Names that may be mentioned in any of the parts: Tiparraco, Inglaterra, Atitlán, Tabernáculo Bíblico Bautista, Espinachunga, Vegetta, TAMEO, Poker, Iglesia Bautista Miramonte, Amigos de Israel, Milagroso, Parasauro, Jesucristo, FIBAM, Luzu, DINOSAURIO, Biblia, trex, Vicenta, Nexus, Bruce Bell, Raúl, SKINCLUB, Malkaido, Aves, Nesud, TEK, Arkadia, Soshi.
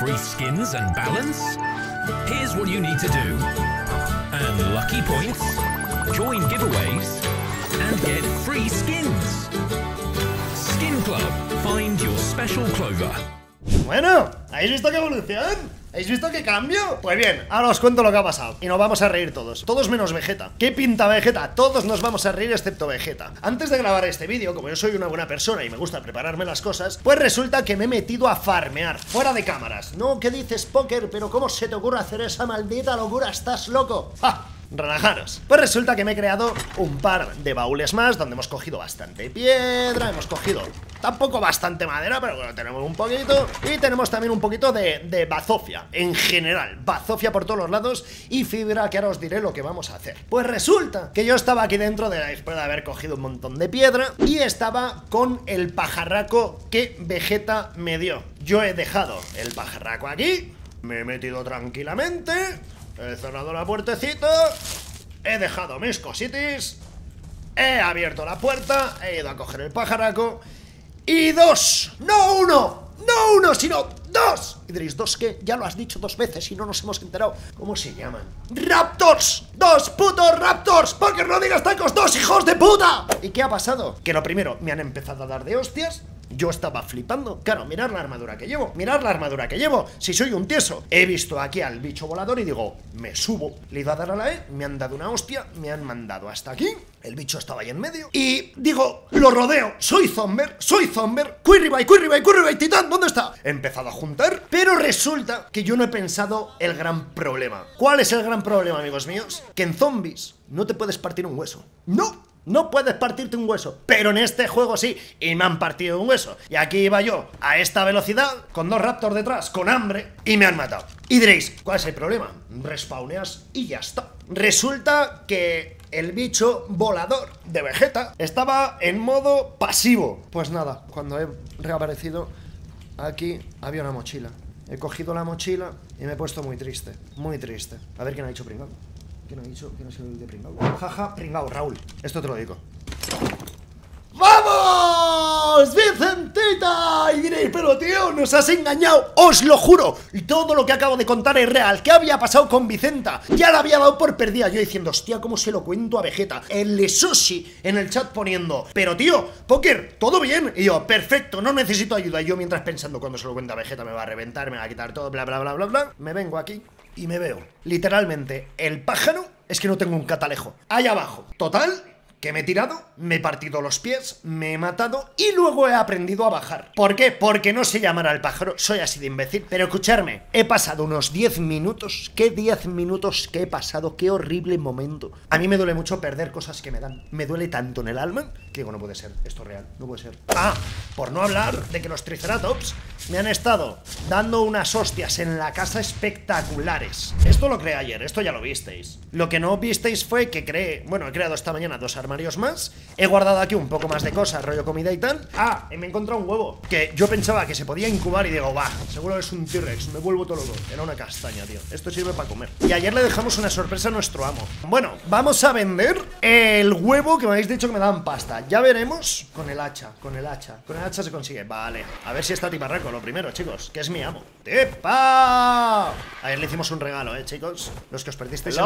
free skins and balance? Here's what you need to do. Earn lucky points, join giveaways, and get free skins. Skin Club, find your special clover. Bueno, ¿habéis visto qué evolución? ¿Habéis visto qué cambio? Pues bien, ahora os cuento lo que ha pasado. Y nos vamos a reír todos. Todos menos Vegetta. ¿Qué pinta Vegetta? Todos nos vamos a reír excepto Vegetta. Antes de grabar este vídeo, como yo soy una buena persona y me gusta prepararme las cosas, pues resulta que me he metido a farmear. Fuera de cámaras. No, ¿qué dices, Poker? Pero ¿cómo se te ocurre hacer esa maldita locura? ¿Estás loco? ¡Ja! Relajaros. Pues resulta que me he creado un par de baúles más, donde hemos cogido bastante piedra, hemos cogido tampoco bastante madera, pero bueno, tenemos un poquito. Y tenemos también un poquito de bazofia, en general, bazofia por todos los lados y fibra, que ahora os diré lo que vamos a hacer. Pues resulta que yo estaba aquí dentro después de haber cogido un montón de piedra, y estaba con el pajarraco que Vegetta me dio. Yo he dejado el pajarraco aquí, me he metido tranquilamente, he cerrado la puertecita, he dejado mis cositis, he abierto la puerta, he ido a coger el pajarraco. Y dos, no uno, sino dos. Y diréis, ¿dos qué? Ya lo has dicho dos veces y no nos hemos enterado. ¿Cómo se llaman? ¡Raptors! ¡Dos putos raptors! ¡Porque no digas tacos! ¡Dos hijos de puta! ¿Y qué ha pasado? Que lo primero, me han empezado a dar de hostias. Yo estaba flipando. Claro, mirad la armadura que llevo. Mirad la armadura que llevo. Si soy un tieso. He visto aquí al bicho volador y digo, me subo. Le iba a dar a la E, me han dado una hostia, me han mandado hasta aquí. El bicho estaba ahí en medio. Y digo, lo rodeo. Soy Zomber. Cuirribai, titán, ¿dónde está? He empezado a juntar. Pero resulta que yo no he pensado el gran problema. ¿Cuál es el gran problema, amigos míos? Que en zombies no te puedes partir un hueso. ¡No! No puedes partirte un hueso, pero en este juego sí, y me han partido un hueso. Y aquí iba yo, a esta velocidad, con dos raptors detrás, con hambre, y me han matado. Y diréis, ¿cuál es el problema? Respawneas y ya está. Resulta que el bicho volador de Vegetta estaba en modo pasivo. Pues nada, cuando he reaparecido, aquí había una mochila. He cogido la mochila y me he puesto muy triste. A ver quién ha dicho pringado. ¿Qué no ha dicho? ¿Qué no se de pringao? Jaja, pringao, Raúl. Esto te lo digo. ¡Vamos! ¡Vicentita! Y diréis, pero tío, nos has engañado. ¡Os lo juro! Y todo lo que acabo de contar es real. ¿Qué había pasado con Vicenta? Ya la había dado por perdida. Yo diciendo, hostia, ¿cómo se lo cuento a Vegetta? El Soshi en el chat poniendo, pero tío, Poker, ¿todo bien? Y yo, perfecto, no necesito ayuda. Y yo mientras pensando, cuando se lo cuento a Vegetta me va a reventar, me va a quitar todo, bla. Me vengo aquí y me veo, literalmente, el pájaro. Es que no tengo un catalejo. Allá abajo. Total, que me he tirado, me he partido los pies, me he matado y luego he aprendido a bajar. ¿Por qué? Porque no sé llamar al pájaro. Soy así de imbécil. Pero escuchadme, he pasado unos 10 minutos. ¿Qué 10 minutos que he pasado? Qué horrible momento. A mí me duele mucho perder cosas que me dan. Me duele tanto en el alma que digo, no puede ser, esto es real, no puede ser. Ah, por no hablar de que los triceratops me han estado dando unas hostias en la casa espectaculares. Esto lo creé ayer, esto ya lo visteis. Lo que no visteis fue que creé, bueno, he creado esta mañana dos armarios más. He guardado aquí un poco más de cosas, rollo comida y tal. Ah, y me he encontrado un huevo que yo pensaba que se podía incubar y digo, va, seguro es un T-Rex, me vuelvo todo loco. Era una castaña, tío. Esto sirve para comer. Y ayer le dejamos una sorpresa a nuestro amo. Bueno, vamos a vender el huevo que me habéis dicho que me daban pasta. Ya veremos con el hacha, con el hacha se consigue. Vale, a ver si está Tiparraco, lo primero, chicos, que es mi amo. ¡Tipa! Ayer le hicimos un regalo, chicos. Los que os perdisteis.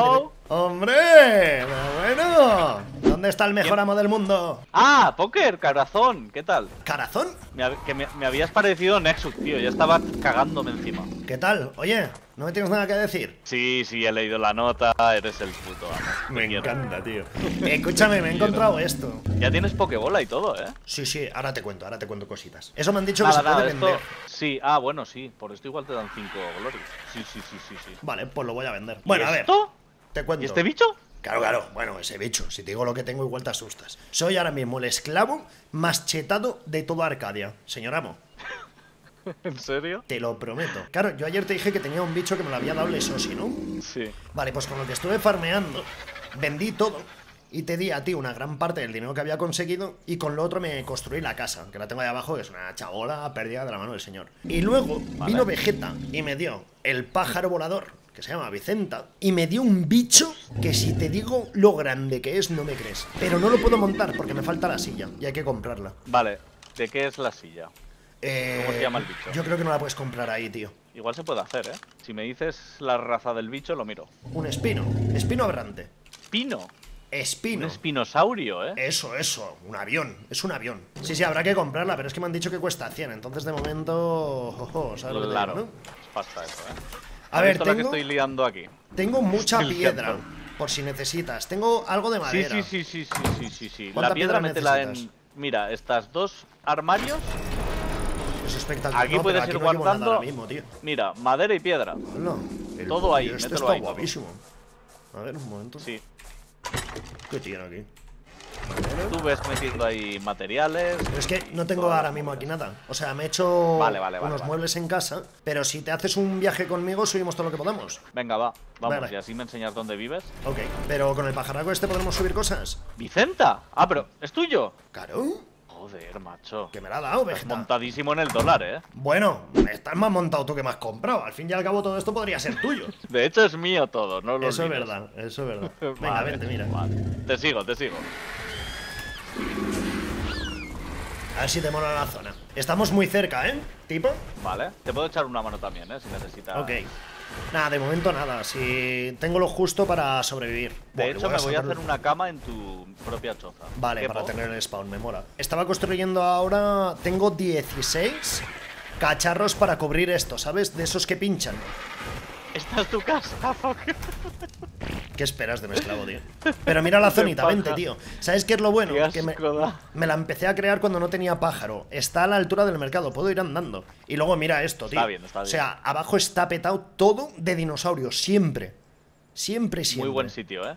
¡Hombre! Bueno, ¿dónde está el mejor amo del mundo? ¡Ah! Poker, Carazón, ¿qué tal? ¿Carazón? Me habías parecido Nexus, tío, ya estaba cagándome encima. ¿Qué tal? Oye, ¿no me tienes nada que decir? Sí, he leído la nota, eres el puto amo. Me encanta, tío. Escúchame, me he encontrado esto. Ya tienes pokebola y todo, ¿eh? Sí, ahora te cuento cositas. Eso me han dicho que se puede vender. Sí, ah, bueno, sí, por esto igual te dan 5 glories. Sí. Vale, pues lo voy a vender. Bueno, a ver, te cuento. ¿Y este bicho? Claro, bueno, ese bicho, si te digo lo que tengo igual te asustas. Soy ahora mismo el esclavo más chetado de toda Arkadia, señor amo. ¿En serio? Te lo prometo. Claro, yo ayer te dije que tenía un bicho que me lo había dado el Soshi, ¿no? Sí. Vale, pues con lo que estuve farmeando, vendí todo y te di a ti una gran parte del dinero que había conseguido, y con lo otro me construí la casa, que la tengo ahí abajo, que es una chabola perdida de la mano del señor. Y luego vino Vegetta y me dio el pájaro volador, que se llama Vicenta, y me dio un bicho que si te digo lo grande que es no me crees. Pero no lo puedo montar porque me falta la silla y hay que comprarla. Vale, ¿de qué es la silla? ¿Cómo se llama el bicho? Yo creo que no la puedes comprar ahí, tío. Igual se puede hacer, ¿eh? Si me dices la raza del bicho, lo miro. Un espino. Espino aberrante. ¿Pino? Espino. Un espinosaurio, ¿eh? Eso, eso. Un avión. Es un avión. Sí, sí, habrá que comprarla, pero es que me han dicho que cuesta 100. Entonces, de momento... ¿sabes lo que claro, te digo, ¿no? Es pasta eso, ¿eh? A ver, tengo... lo que estoy liando aquí. Tengo mucha piedra, por si necesitas. Tengo algo de madera. Sí, sí, sí, sí, sí, sí, sí. La piedra métela en... Mira, estas dos armarios... espectacular. Aquí puedes ir guardando mismo, tío. Mira, madera y piedra. No, todo ahí, este mételo está ahí, guapísimo. A ver, un momento. Sí. ¿Qué tiene aquí? Madera. Tú ves metiendo ahí materiales. Pero es que no tengo ahora mismo aquí nada. O sea, me he hecho unos muebles en casa. Pero si te haces un viaje conmigo, subimos todo lo que podamos. Venga, va. Vamos, vale. Y así me enseñas dónde vives. Ok, pero con el pajarraco este podremos subir cosas. ¡Vicenta! Ah, pero es tuyo. Claro. Joder, macho. Que me la ha dado, Vegetta. Estás montadísimo en el dólar, ¿eh? Bueno, estás más montado tú que me has comprado. Al fin y al cabo todo esto podría ser tuyo. De hecho es mío todo, no lo olvides. Eso es verdad, eso es verdad. Venga, vale, vente, mira. Vale. Te sigo, te sigo. A ver si te mola la zona. Estamos muy cerca, ¿eh? ¿Tipo? Vale. Te puedo echar una mano también, ¿eh? Si necesitas... Ok. Nada, de momento nada. Si tengo lo justo para sobrevivir. De hecho, me voy a hacer una cama en tu propia choza. Vale, para tener el spawn, me mola. Estaba construyendo ahora... Tengo 16 cacharros para cubrir esto, ¿sabes? De esos que pinchan. Esta es tu casa, fuck. ¿Qué esperas de mi esclavo, tío? Pero mira la zonita, vente, tío. ¿Sabes qué es lo bueno? Que me la empecé a crear cuando no tenía pájaro. Está a la altura del mercado, puedo ir andando. Y luego mira esto, tío. Está bien, está bien. O sea, abajo está petado todo de dinosaurios, siempre. Siempre, siempre. Muy buen sitio, ¿eh?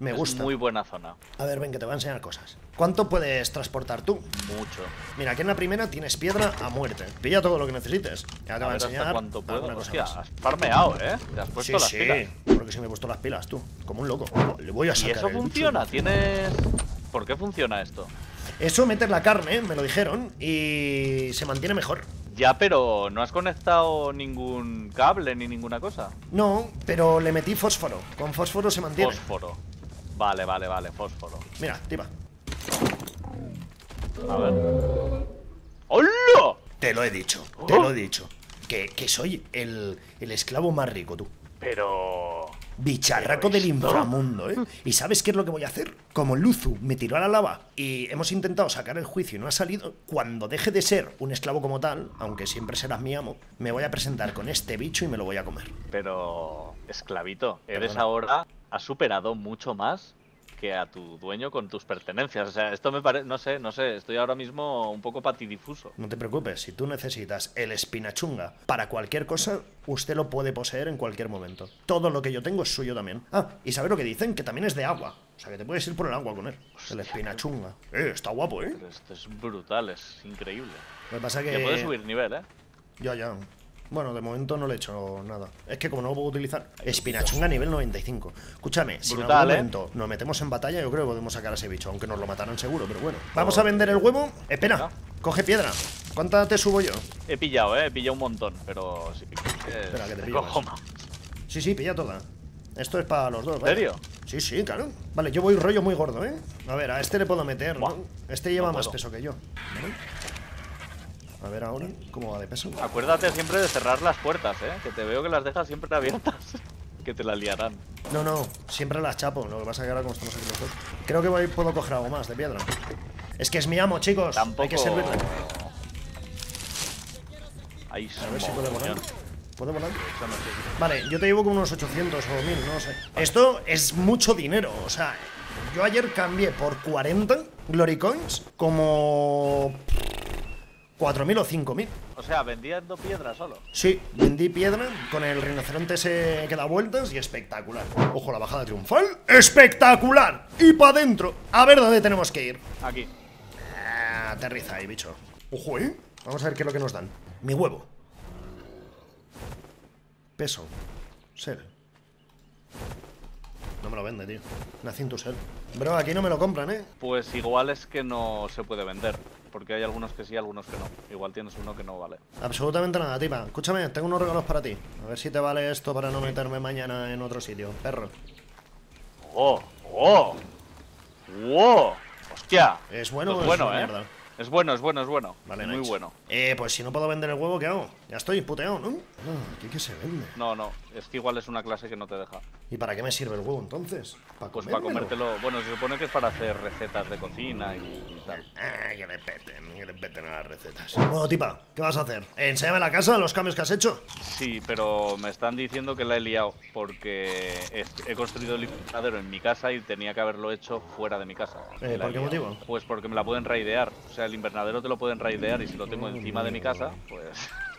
Me gusta. Muy buena zona. A ver, ven, que te voy a enseñar cosas. ¿Cuánto puedes transportar tú? Mucho. Mira, aquí en la primera tienes piedra a muerte. Pilla todo lo que necesites. Ya te voy a enseñar cuánto puedo. Hostia, has farmeado, ¿eh? Te has puesto las pilas. Sí, porque sí me he puesto las pilas, tú. Como un loco. Le voy a sacar. ¿Y eso funciona? ¿Tienes...? ¿Por qué funciona esto? Eso metes la carne, me lo dijeron. Y se mantiene mejor. Ya, pero ¿no has conectado ningún cable ni ninguna cosa? No, pero le metí fósforo. Con fósforo se mantiene. Fósforo. Vale, vale, vale, fósforo. Mira, tipa. A ver. ¡Hola! Te lo he dicho, te lo he dicho. Que soy el esclavo más rico, tú. Pero... bicharraco del inframundo, ¿eh? ¿Y sabes qué es lo que voy a hacer? Como Luzu me tiró a la lava y hemos intentado sacar el juicio y no ha salido, cuando deje de ser un esclavo como tal, aunque siempre serás mi amo, me voy a presentar con este bicho y me lo voy a comer. Pero... esclavito, eres ahora... has superado mucho más que a tu dueño con tus pertenencias. O sea, esto me parece... No sé. Estoy ahora mismo un poco patidifuso. No te preocupes. Si tú necesitas el espinachunga para cualquier cosa, usted lo puede poseer en cualquier momento. Todo lo que yo tengo es suyo también. Ah, y ¿sabes lo que dicen? Que también es de agua. O sea, que te puedes ir por el agua con él. Hostia, el espinachunga. Está guapo, ¿eh? Esto es brutal. Es increíble. Lo que pasa es que... te puedes subir nivel, ¿eh? Ya, ya. Bueno, de momento no le he hecho nada. Es que como no lo puedo utilizar. Espinachunga nivel 95. Escúchame, brutal, si en algún momento nos metemos en batalla, yo creo que podemos sacar a ese bicho. Aunque nos lo matarán seguro, pero bueno. Vamos a vender el huevo. Espera, coge piedra. ¿Cuánta te subo yo? He pillado, he pillado un montón. Pero si espera, que te pillo más. Sí, sí, pilla toda. Esto es para los dos, ¿vale? ¿En serio? Sí, sí, claro. Vale, yo voy rollo muy gordo, ¿eh? A ver, a este le puedo meter, ¿no? Este lleva más peso que yo. A ver ahora, ¿cómo va de peso? Acuérdate siempre de cerrar las puertas, ¿eh? Que te veo que las dejas siempre abiertas. Que te las liarán. No, no, siempre las chapo. Lo que pasa es que ahora como estamos aquí los dos, creo que puedo coger algo más de piedra. Es que es mi amo, chicos. Tampoco... hay que servirle. Ahí a ver si puede volar. ¿Puede volar? Vale, yo te llevo como unos 800 o 1000, no sé. Esto es mucho dinero, o sea... yo ayer cambié por 40 Glory Coins como... 4.000 o 5.000. O sea, vendiendo piedra solo. Sí, vendí piedra con el rinoceronte ese que da vueltas y espectacular. Ojo, la bajada triunfal. ¡Espectacular! Y pa' dentro. A ver dónde tenemos que ir. Aquí. Aterriza ahí, bicho. Ojo, ¿eh? Vamos a ver qué es lo que nos dan. Mi huevo. Peso. Ser. No me lo vende, tío. Nací en tu ser. Bro, aquí no me lo compran, ¿eh? Pues igual es que no se puede vender. Porque hay algunos que sí, algunos que no. Igual tienes uno que no vale. Absolutamente nada, tipa. Escúchame, tengo unos regalos para ti. A ver si te vale esto para no meterme mañana en otro sitio, perro. ¡Oh! ¡Oh! ¡Oh! ¡Hostia! Es bueno, pues bueno, es mierda. Es bueno, es bueno, es bueno. Vale, muy bueno. Pues si no puedo vender el huevo, ¿qué hago? Ya estoy puteado, ¿no? No, ¿qué se vende? No, no, es que igual es una clase que no te deja. ¿Y para qué me sirve el huevo entonces? ¿Para pues para comértelo. Bueno, se supone que es para hacer recetas de cocina y tal. Ah, que le peten a las recetas. Bueno, tipa, ¿qué vas a hacer? ¿Enséñame la casa, los cambios que has hecho? Sí, pero me están diciendo que la he liado porque he construido el invernadero en mi casa y tenía que haberlo hecho fuera de mi casa. ¿Por qué motivo? Pues porque me la pueden raidear. O sea, el invernadero te lo pueden raidear y si lo tengo encima de mi casa, pues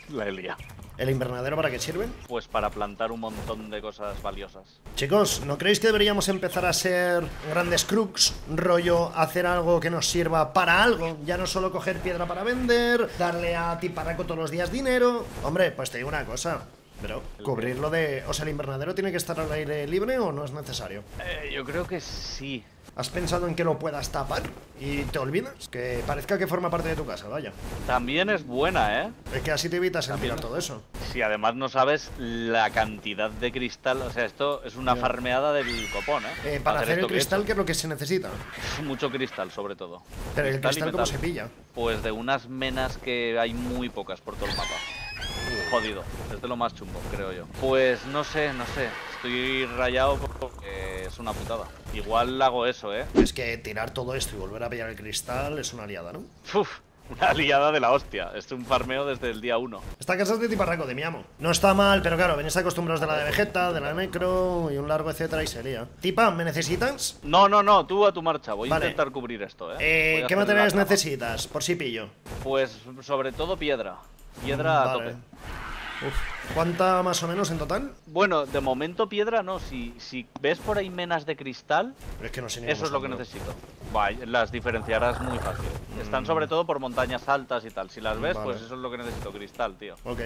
la he liado. ¿El invernadero para qué sirve? Pues para plantar un montón de cosas valiosas. Chicos, ¿no creéis que deberíamos empezar a ser grandes crooks? Rollo, hacer algo que nos sirva para algo. Ya no solo coger piedra para vender, darle a Tiparraco todos los días dinero. Hombre, pues te digo una cosa. Pero cubrirlo de... O sea, ¿el invernadero tiene que estar al aire libre o no es necesario? Yo creo que sí. ¿Has pensado en que lo puedas tapar y te olvidas? Que parezca que forma parte de tu casa, vaya. También es buena, ¿eh? Es que así te evitas eliminar todo eso. Sí, además no sabes la cantidad de cristal. O sea, esto es una farmeada del copón, ¿eh? Para hacer el cristal, ¿qué es lo que se necesita? Mucho cristal, sobre todo. ¿Pero el cristal cómo se pilla? Pues de unas menas que hay muy pocas por todo el mapa. Jodido, es de lo más chumbo, creo yo. Pues no sé, no sé. Estoy rayado porque es una putada. Igual hago eso, ¿eh? Es que tirar todo esto y volver a pillar el cristal es una liada, ¿no? Uf, una liada de la hostia. Es un farmeo desde el día 1. Esta casa es de Tiparraco, de mi amo. No está mal, pero claro, venís acostumbrados de la de Vegetta, de la Necro y un largo etcétera y sería. Tipa, ¿me necesitas? No, no, no, tú a tu marcha. Voy a intentar cubrir esto, ¿eh? ¿Qué materiales necesitas? Por si pillo. Pues sobre todo piedra. Piedra a tope. Uf. ¿Cuánta más o menos en total? Bueno, de momento piedra no. Si ves por ahí menas de cristal, es que no sé, eso es lo que necesito. Vaya, las diferenciarás muy fácil. Están sobre todo por montañas altas y tal. Si las ves, pues eso es lo que necesito, cristal, tío. Ok.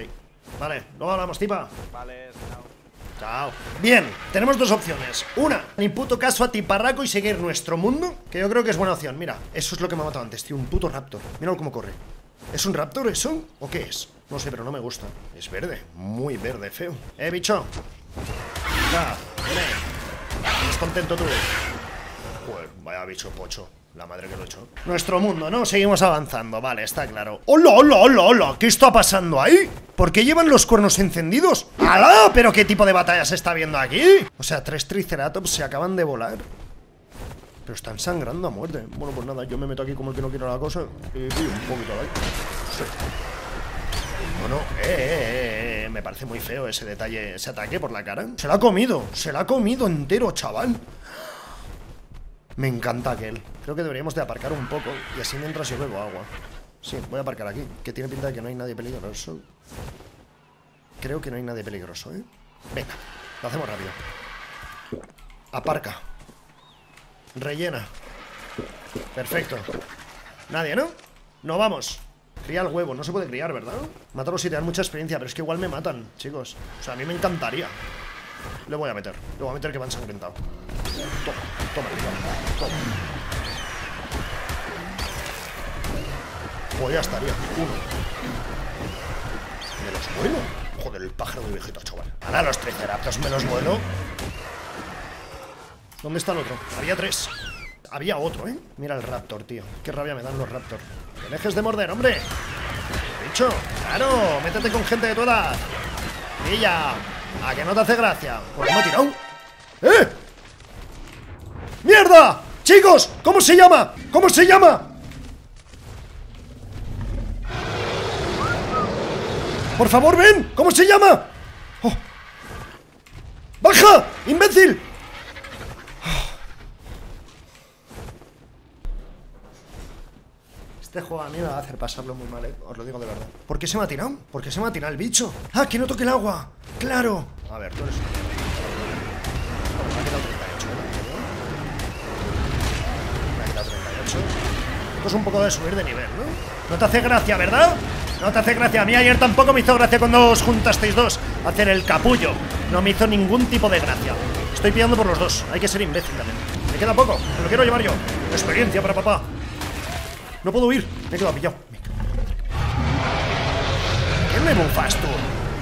Vale, luego hablamos, tipa. Vale, chao. Chao. Bien, tenemos dos opciones. Una, ni puto caso a Tiparraco y seguir nuestro mundo, que yo creo que es buena opción. Mira, eso es lo que me ha matado antes, tío. Un puto raptor. Míralo cómo corre. ¿Es un raptor eso? ¿O qué es? No sé, pero no me gusta. Es verde, muy verde, feo. Bicho. Ya, ¿estás contento tú? Joder, vaya bicho pocho. La madre que lo he hecho. Nuestro mundo, ¿no? Seguimos avanzando, vale, está claro. ¡Hola, hola, hola, hola! ¿Qué está pasando ahí? ¿Por qué llevan los cuernos encendidos? ¡Hala! ¿Pero qué tipo de batalla se está viendo aquí? O sea, 3 triceratops se acaban de volar. Pero están sangrando a muerte. Bueno, pues nada, yo me meto aquí como el que no quiero la cosa. Y un poquito, ¿vale? Sí. No, no. Me parece muy feo ese detalle, ese ataque por la cara. Se lo ha comido entero, chaval. Me encanta aquel. Creo que deberíamos de aparcar un poco y así mientras yo bebo agua. Sí, voy a aparcar aquí, que tiene pinta de que no hay nadie peligroso. Creo que no hay nadie peligroso, ¿eh? Venga, lo hacemos rápido. Aparca. Rellena. Perfecto. Nadie, ¿no? No vamos. Cría el huevo. No se puede criar, ¿verdad? Mátalos si te dan mucha experiencia. Pero es que igual me matan, chicos. O sea, a mí me encantaría. Le voy a meter. Le voy a meter que va ensangrentado. Toma, toma, toma. Pues ya estaría. Uno. Me los vuelo. Joder, el pájaro de Vegetta, chaval. Ahora los triceratops me los vuelo. ¿Dónde está el otro? Había 3. Había otro, ¿eh? Mira el raptor, tío. Qué rabia me dan los raptor. ¡Que dejes de morder, hombre! ¡Lo he dicho! ¡Claro! ¡Métete con gente de tu edad! ¡Milla! ¿A que no te hace gracia? Pues me he tirado. ¡Eh! ¡Mierda! ¡Chicos! ¿Cómo se llama? ¿Cómo se llama? ¡Por favor, ven! ¿Cómo se llama? Oh. ¡Baja! ¡Imbécil! Este juego a mí me va a hacer pasarlo muy mal, os lo digo de verdad. ¿Por qué se me ha tirado? ¿Por qué se me ha tirado el bicho? ¡Ah, que no toque el agua! ¡Claro! A ver, tú eres... Me ha quedado 38, ¿no? Me ha quedado 38. Esto es un poco de subir de nivel, ¿no? No te hace gracia, ¿verdad? No te hace gracia. A mí ayer tampoco me hizo gracia cuando os juntasteis dos a hacer el capullo. No me hizo ningún tipo de gracia. Estoy pillando por los dos. Hay que ser imbécil también. Me queda poco. Me lo quiero llevar yo. Experiencia para papá. No puedo huir, me he quedado pillado. ¿Quién me bufas tú?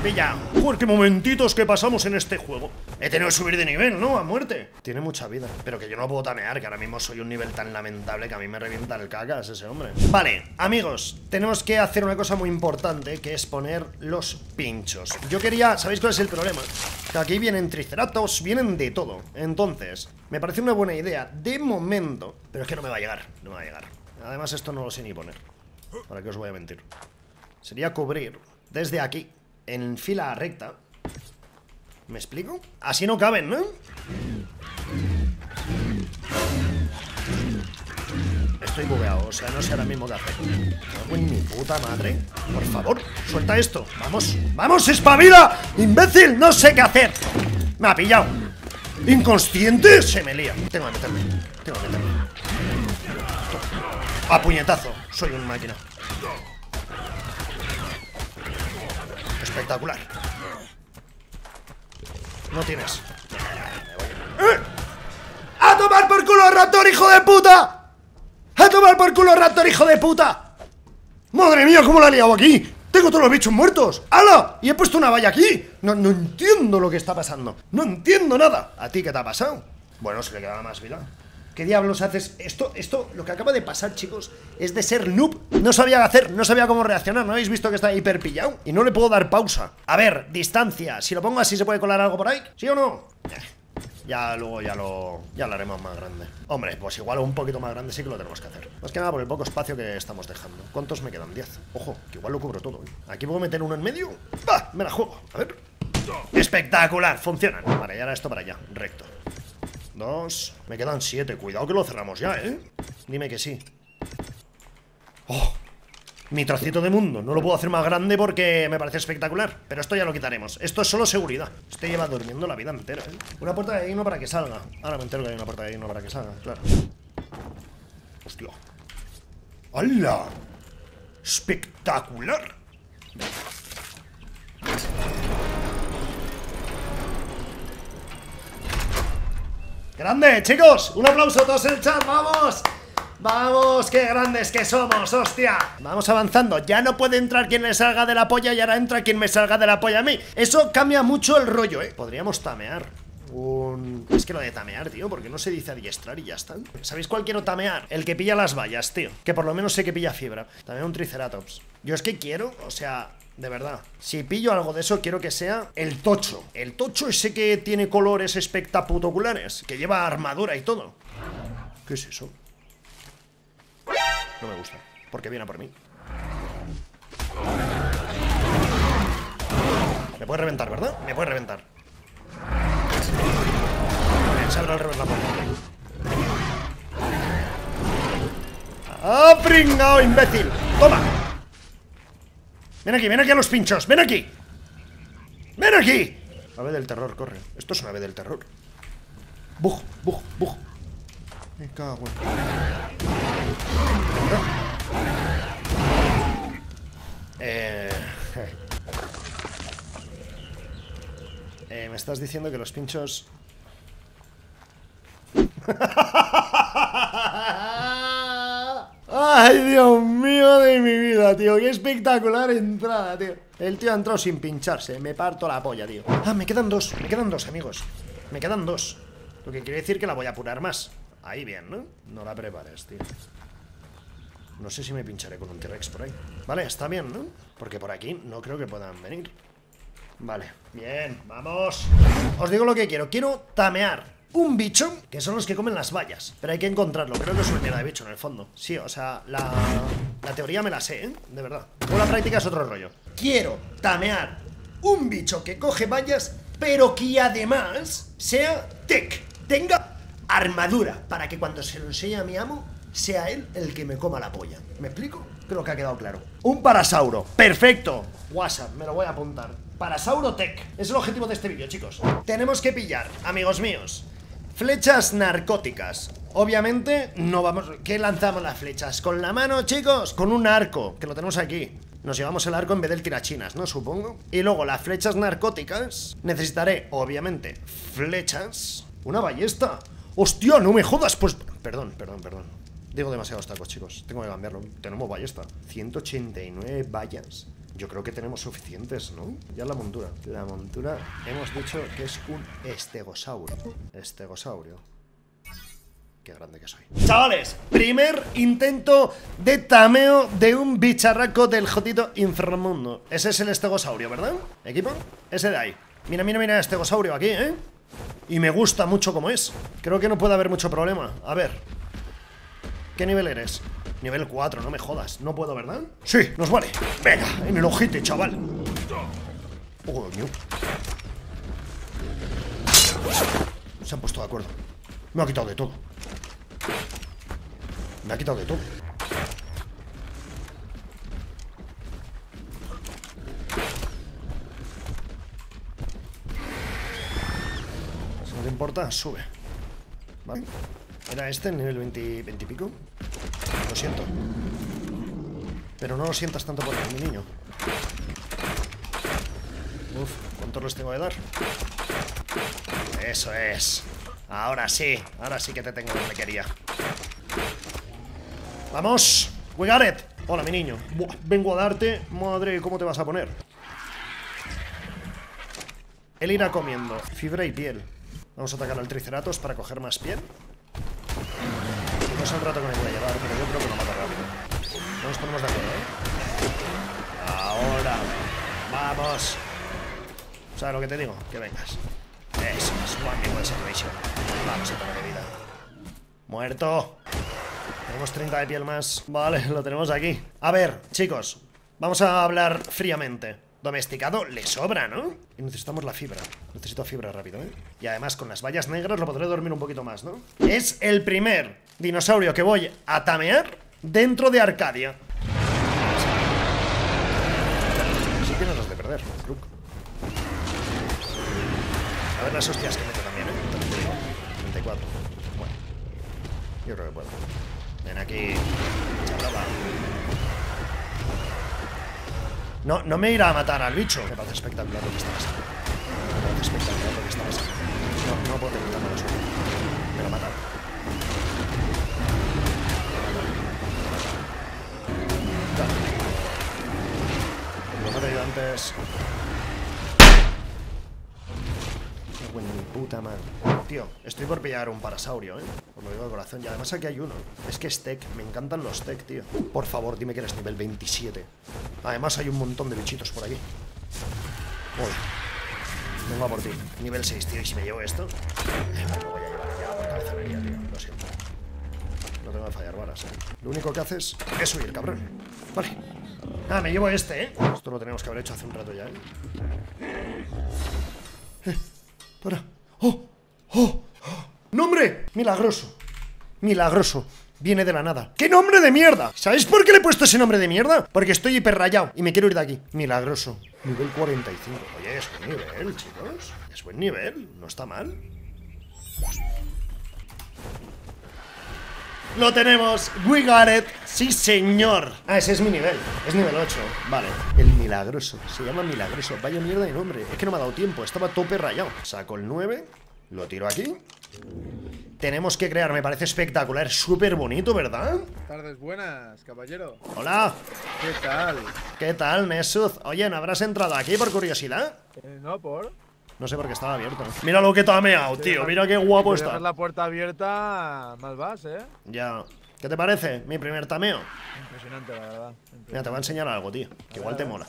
Pilla. Joder, qué momentitos que pasamos en este juego. He tenido que subir de nivel, ¿no? A muerte. Tiene mucha vida. Pero que yo no puedo tamear, que ahora mismo soy un nivel tan lamentable que a mí me revienta el cacas ese hombre. Vale, amigos, tenemos que hacer una cosa muy importante, que es poner los pinchos. Yo quería... ¿Sabéis cuál es el problema? Que aquí vienen triceratops, vienen de todo. Entonces, me parece una buena idea de momento. Pero es que no me va a llegar, no me va a llegar. Además esto no lo sé ni poner. ¿Para qué os voy a mentir? Sería cubrir desde aquí, en fila recta. ¿Me explico? Así no caben, ¿no? Estoy bugueado, o sea, no sé ahora mismo qué hacer. No hago ni puta madre. Por favor, suelta esto. Vamos, vamos, espabila. Imbécil, no sé qué hacer. Me ha pillado. Inconsciente, se me lía. Tengo que meterme, tengo que meterme. A puñetazo, soy un máquina. Espectacular. No tienes. ¡A tomar por culo, raptor, hijo de puta! ¡A tomar por culo, raptor, hijo de puta! ¡Madre mía, cómo la he liado aquí! ¡Tengo todos los bichos muertos! ¡Hala! Y he puesto una valla aquí. No entiendo lo que está pasando. No entiendo nada. ¿A ti qué te ha pasado? Bueno, se le quedaba más vida. ¿Qué diablos haces? Esto, lo que acaba de pasar, chicos, es de ser noob. No sabía qué hacer, no sabía cómo reaccionar. ¿No habéis visto que está hiper pillado? Y no le puedo dar pausa. A ver, distancia. Si lo pongo así, ¿se puede colar algo por ahí? ¿Sí o no? Ya luego ya lo haremos más grande. Hombre, pues igual un poquito más grande sí que lo tenemos que hacer. Más que nada por el poco espacio que estamos dejando. ¿Cuántos me quedan? 10. Ojo, que igual lo cubro todo, ¿eh? ¿Aquí puedo meter uno en medio? ¡Bah! Me la juego. A ver. ¡Espectacular! Funcionan. Vale, y ahora esto para allá. Recto. 2. Me quedan 7. Cuidado que lo cerramos ya, ¿eh? Dime que sí. ¡Oh! Mi trocito de mundo. No lo puedo hacer más grande porque me parece espectacular. Pero esto ya lo quitaremos. Esto es solo seguridad. Este lleva durmiendo la vida entera, ¿eh? Una puerta de hino para que salga. Ahora me entero que hay una puerta de hino para que salga, claro. ¡Hostia! ¡Hala! ¡Espectacular! ¡Grande, chicos! ¡Un aplauso a todos en el chat! ¡Vamos! ¡Vamos! ¡Qué grandes que somos! ¡Hostia! Vamos avanzando. Ya no puede entrar quien le salga de la polla y ahora entra quien me salga de la polla a mí. Eso cambia mucho el rollo, ¿eh? Podríamos tamear un... Es que lo de tamear, tío, porque no se dice adiestrar y ya está. ¿Sabéis cuál quiero tamear? El que pilla las vallas, tío. Que por lo menos sé que pilla fibra. También un triceratops. Yo es que quiero, o sea... De verdad, si pillo algo de eso quiero que sea el tocho. El tocho ese que tiene colores espectaculares, que lleva armadura y todo. ¿Qué es eso? No me gusta, porque viene a por mí. Me puede reventar, ¿verdad? Me puede reventar. Se abre al revés la puerta. ¡Ah, pringao, imbécil! ¡Toma! Ven aquí a los pinchos, ven aquí. ¡Ven aquí! Ave del terror, corre. Esto es una ave del terror. Bug, bug, bug. Me cago en... Me estás diciendo que los pinchos... ¡Ay, Dios mío de mi vida, tío! ¡Qué espectacular entrada, tío! El tío ha entrado sin pincharse. Me parto la polla, tío. Ah, me quedan dos, amigos. Me quedan dos. Lo que quiere decir que la voy a apurar más. Ahí bien, ¿no? No la prepares, tío. No sé si me pincharé con un T-Rex por ahí. Vale, está bien, ¿no? Porque por aquí no creo que puedan venir. Vale, bien, vamos. Os digo lo que quiero. Quiero tamear un bicho, que son los que comen las vallas. Pero hay que encontrarlo, creo que es una mierda de bicho en el fondo. Sí, o sea, la teoría me la sé, ¿eh? De verdad. Con la práctica es otro rollo. Quiero tamear un bicho que coge vallas, pero que además sea TEK. Tenga armadura, para que cuando se lo enseñe a mi amo, sea él el que me coma la polla. ¿Me explico? Creo que ha quedado claro. Un parasauro, perfecto. WhatsApp, me lo voy a apuntar. Parasauro TEK, es el objetivo de este vídeo, chicos. Tenemos que pillar, amigos míos, flechas narcóticas. Obviamente no vamos... ¿Qué lanzamos las flechas? ¿Con la mano, chicos? Con un arco, que lo tenemos aquí. Nos llevamos el arco en vez del tirachinas, ¿no? Supongo. Y luego las flechas narcóticas. Necesitaré, obviamente, flechas. Una ballesta. ¡Hostia, no me jodas! Pues... Perdón. Digo demasiados tacos, chicos. Tengo que cambiarlo. Tenemos ballesta. 189 vallas. Yo creo que tenemos suficientes, ¿no? Ya la montura. La montura hemos dicho que es un estegosaurio. Estegosaurio. Qué grande que soy. Chavales, primer intento de tameo de un bicharraco del jodido inframundo. Ese es el estegosaurio, ¿verdad? ¿Equipo? Ese de ahí. Mira, mira, mira estegosaurio aquí, ¿eh? Y me gusta mucho como es. Creo que no puede haber mucho problema. A ver. ¿Qué nivel eres? Nivel 4, no me jodas. No puedo, ¿verdad? Sí, nos vale. Venga, en el ojete, chaval. Oh, no. Se han puesto de acuerdo. Me ha quitado de todo. Me ha quitado de todo. Si no te importa, sube. ¿Vale? ¿Era este el nivel 20 y pico? Lo siento. Pero no lo sientas tanto por mi niño. Uf, ¿cuántos les tengo que dar? Eso es. Ahora sí que te tengo donde quería. ¡Vamos! ¡We got it! Hola, mi niño. Buah, vengo a darte. Madre, ¿cómo te vas a poner? Él irá comiendo fibra y piel. Vamos a atacar al triceratops para coger más piel. No sé el rato que me voy a llevar, pero yo creo que no mata rápido. No nos ponemos de acuerdo, ¿eh? Ahora. ¡Vamos! ¿Sabes lo que te digo? Que vengas. Eso es one-way situation. Vamos a tomar de vida. ¡Muerto! Tenemos 30 de piel más. Vale, lo tenemos aquí. A ver, chicos, vamos a hablar fríamente. Domesticado le sobra, ¿no? Y necesitamos la fibra. Necesito fibra rápido, ¿eh? Y además con las vallas negras lo podré dormir un poquito más, ¿no? Es el primer dinosaurio que voy a tamear dentro de Arkadia. Sí que no los de perder, Crook. A ver las hostias que meto también, ¿eh? 34. Bueno, yo creo que puedo. Ven aquí. Chabraba. No, no me irá a matar al bicho. Me parece espectacular lo que está pasando. Me parece espectacular lo que está pasando. No, no puedo evitar la suerte. Me lo mataron. Lo maté yo antes. Qué buena mi puta madre. Tío, estoy por pillar un parasaurio, ¿eh? Os lo digo de corazón. Y además aquí hay uno. Es que es TEK. Me encantan los TEK, tío. Por favor, dime que eres nivel 27. Además hay un montón de bichitos por aquí. Voy. Vengo a por ti. Nivel 6, tío. Y si me llevo esto, lo voy a llevar ya por cabezonería, tío. Lo siento. No tengo que fallar varas, ¿eh? Lo único que haces es huir, cabrón. Vale. Ah, me llevo este, ¿eh? Esto lo teníamos que haber hecho hace un rato ya, ¿eh? Para. ¡Oh! ¡Oh! ¡Oh! ¡Nombre! Milagroso. Milagroso. Viene de la nada. ¡Qué nombre de mierda! ¿Sabéis por qué le he puesto ese nombre de mierda? Porque estoy hiperrayado y me quiero ir de aquí. Milagroso. Nivel 45. Oye, es buen nivel, chicos. Es buen nivel. No está mal. ¡Lo tenemos! ¡We got it! ¡Sí, señor! Ah, ese es mi nivel. Es nivel 8. Vale. El milagroso. Se llama milagroso. Vaya mierda de nombre. Es que no me ha dado tiempo. Estaba tope rayado. Saco el 9. Lo tiro aquí. Tenemos que crear, me parece espectacular. Súper bonito, ¿verdad? Tardes buenas, caballero. Hola. ¿Qué tal? ¿Qué tal, Nesud? Oye, ¿no habrás entrado aquí por curiosidad? No, por... No sé por qué estaba abierto. Mira lo que tameao, tío. Mira qué guapo está. Si dejas la puerta abierta, mal vas, ¿eh? Ya. ¿Qué te parece? Mi primer tameo. Impresionante, la verdad. Impresionante. Mira, te voy a enseñar algo, tío. Que igual te mola.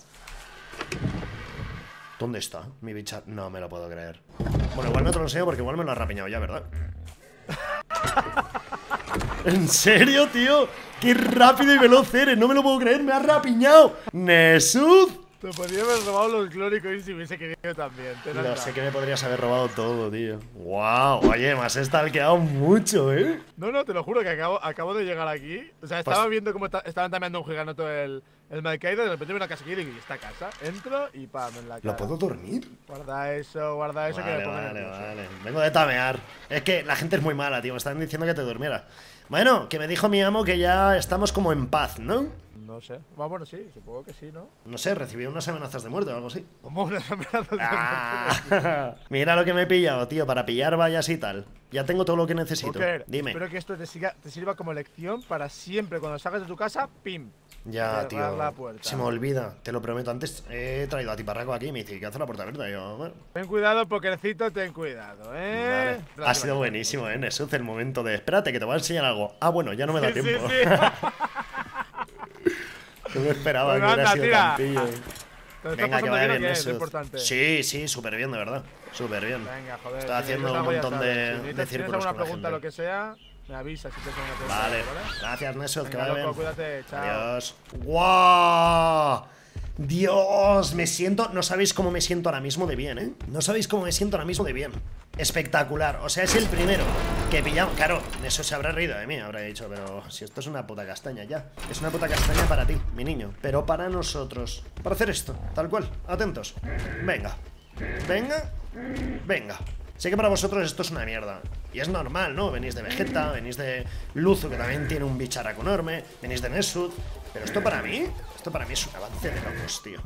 ¿Dónde está mi bicha? No me lo puedo creer. Bueno, igual no te lo enseño porque igual me lo has rapiñado ya, ¿verdad? ¿En serio, tío? ¡Qué rápido y veloz eres! ¡No me lo puedo creer! ¡Me has rapiñado! ¡Nesud! Te podría haber robado los gloricoins si hubiese querido también. No sé que me podrías haber robado todo, tío. ¡Wow! Oye, me has stalkeado mucho, ¿eh? No, no, te lo juro que acabo de llegar aquí. O sea, estaba viendo cómo estaban tameando un giganoto el Malkaido. De repente veo una casa aquí y digo, ¿esta casa? Entro y pam, en la cara. ¿Lo puedo dormir? Guarda eso que me pongo nervioso. Vale. Vengo de tamear. Es que la gente es muy mala, tío. Me están diciendo que te durmiera. Bueno, que me dijo mi amo que ya estamos como en paz, ¿no? No sé. Bueno, sí, supongo que sí, ¿no? No sé, recibí unas amenazas de muerte o algo así. ¿Cómo unas amenazas de muerte? ¡Ah! Mira lo que me he pillado, tío, para pillar vallas y tal. Ya tengo todo lo que necesito. Poker, dime. Espero que esto te sirva como lección para siempre. Cuando salgas de tu casa, ¡pim! Ya, tío, se me olvida, te lo prometo. Antes he traído a Tiparraco aquí y me dice, ¿qué hace la puerta abierta? Yo, bueno. Ten cuidado, Pokercito, ten cuidado, ¿eh? Vale. Ha sido buenísimo, ¿eh, Nesud? El momento de, espérate, que te voy a enseñar algo. Ah, bueno, ya no me da tiempo. Sí. Yo me esperaba que hubiera sido tantillo. Venga, que vaya bien, Nesud. Sí, sí, súper bien, de verdad. Súper bien. Venga, joder. Está haciendo un montón de círculos con la gente. Lo que sea. Me avisa si te tengo una pregunta. Vale, gracias, Nesud, que vaya bien. Cuídate, chao. Adiós. ¡Guau! Dios, me siento. No sabéis cómo me siento ahora mismo de bien, ¿eh? No sabéis cómo me siento ahora mismo de bien. Espectacular. O sea, es el primero que pillamos. Claro, Nesud se habrá reído de mí, habrá dicho, pero si esto es una puta castaña ya. Es una puta castaña para ti, mi niño. Pero para nosotros. Para hacer esto, tal cual. Atentos. Venga. Venga. Venga. Sé que para vosotros esto es una mierda. Y es normal, ¿no? Venís de Vegetta, venís de Luzu, que también tiene un bicharraco enorme, venís de Nesud. Pero esto para mí es un avance de locos, tío.